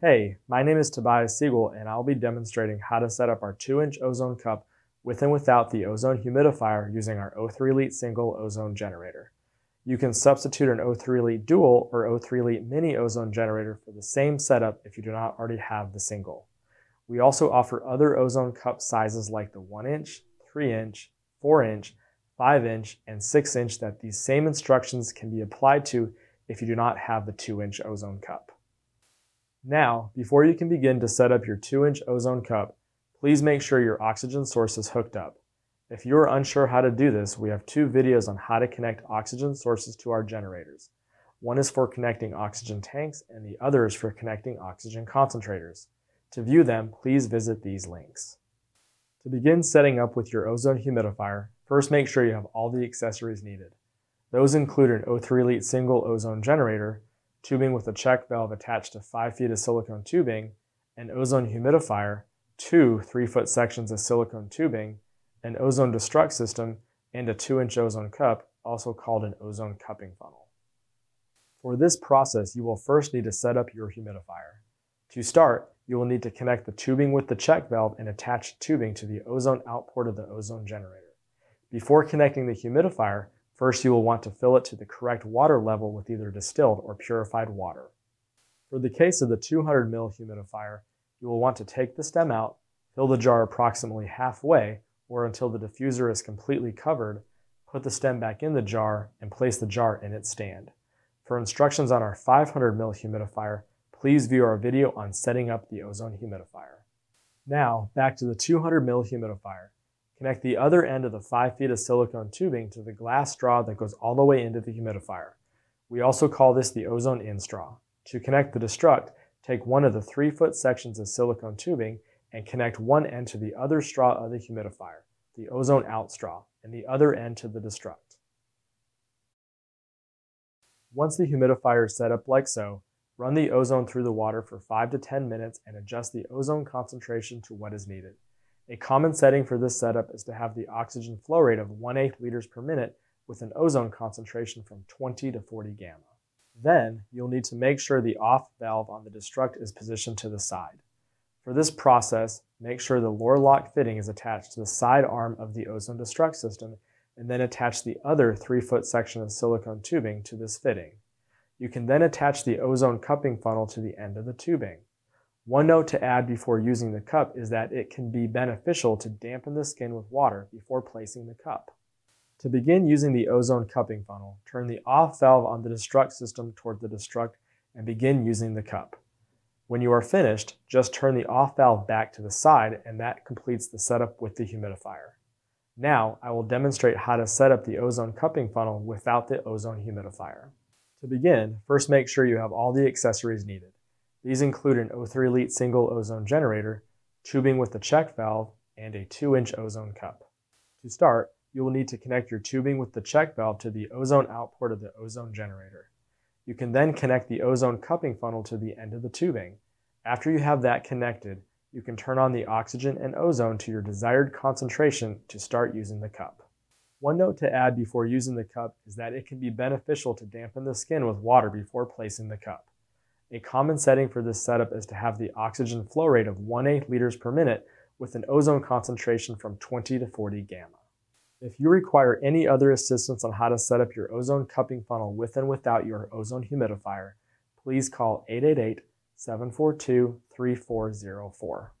Hey, my name is Tobias Siegel and I'll be demonstrating how to set up our 2-inch ozone cup with and without the ozone humidifier using our O3 Elite single ozone generator. You can substitute an O3 Elite dual or O3 Elite mini ozone generator for the same setup if you do not already have the single. We also offer other ozone cup sizes like the 1-inch, 3-inch, 4-inch, 5-inch, and 6-inch that these same instructions can be applied to if you do not have the 2-inch ozone cup. Now, before you can begin to set up your 2-inch ozone cup, please make sure your oxygen source is hooked up. If you are unsure how to do this, we have 2 videos on how to connect oxygen sources to our generators. One is for connecting oxygen tanks and the other is for connecting oxygen concentrators. To view them, please visit these links. To begin setting up with your ozone humidifier, first make sure you have all the accessories needed. Those include an O3 Elite single ozone generator, tubing with a check valve attached to 5 feet of silicone tubing, an ozone humidifier, 2 3-foot sections of silicone tubing, an ozone destruct system, and a 2-inch ozone cup, also called an ozone cupping funnel. For this process, you will first need to set up your humidifier. To start, you will need to connect the tubing with the check valve and attach tubing to the ozone outport of the ozone generator. Before connecting the humidifier, first, you will want to fill it to the correct water level with either distilled or purified water. For the case of the 200 ml humidifier, you will want to take the stem out, fill the jar approximately halfway or until the diffuser is completely covered, put the stem back in the jar, and place the jar in its stand. For instructions on our 500 ml humidifier, please view our video on setting up the ozone humidifier. Now, back to the 200 ml humidifier. Connect the other end of the 5 feet of silicone tubing to the glass straw that goes all the way into the humidifier. We also call this the ozone in straw. To connect the destruct, take one of the 3-foot sections of silicone tubing and connect one end to the other straw of the humidifier, the ozone out straw, and the other end to the destruct. Once the humidifier is set up like so, run the ozone through the water for 5 to 10 minutes and adjust the ozone concentration to what is needed. A common setting for this setup is to have the oxygen flow rate of 1/8 liters per minute with an ozone concentration from 20 to 40 gamma. Then, you'll need to make sure the off valve on the destruct is positioned to the side. For this process, make sure the Luer lock fitting is attached to the side arm of the ozone destruct system and then attach the other 3-foot section of silicone tubing to this fitting. You can then attach the ozone cupping funnel to the end of the tubing. One note to add before using the cup is that it can be beneficial to dampen the skin with water before placing the cup. To begin using the ozone cupping funnel, turn the off valve on the destruct system toward the destruct and begin using the cup. When you are finished, just turn the off valve back to the side and that completes the setup with the humidifier. Now, I will demonstrate how to set up the ozone cupping funnel without the ozone humidifier. To begin, first make sure you have all the accessories needed. These include an O3 Elite single ozone generator, tubing with a check valve, and a 2-inch ozone cup. To start, you will need to connect your tubing with the check valve to the ozone outport of the ozone generator. You can then connect the ozone cupping funnel to the end of the tubing. After you have that connected, you can turn on the oxygen and ozone to your desired concentration to start using the cup. One note to add before using the cup is that it can be beneficial to dampen the skin with water before placing the cup. A common setting for this setup is to have the oxygen flow rate of 1/8 liters per minute with an ozone concentration from 20 to 40 gamma. If you require any other assistance on how to set up your ozone cupping funnel with and without your ozone humidifier, please call 888-742-3404.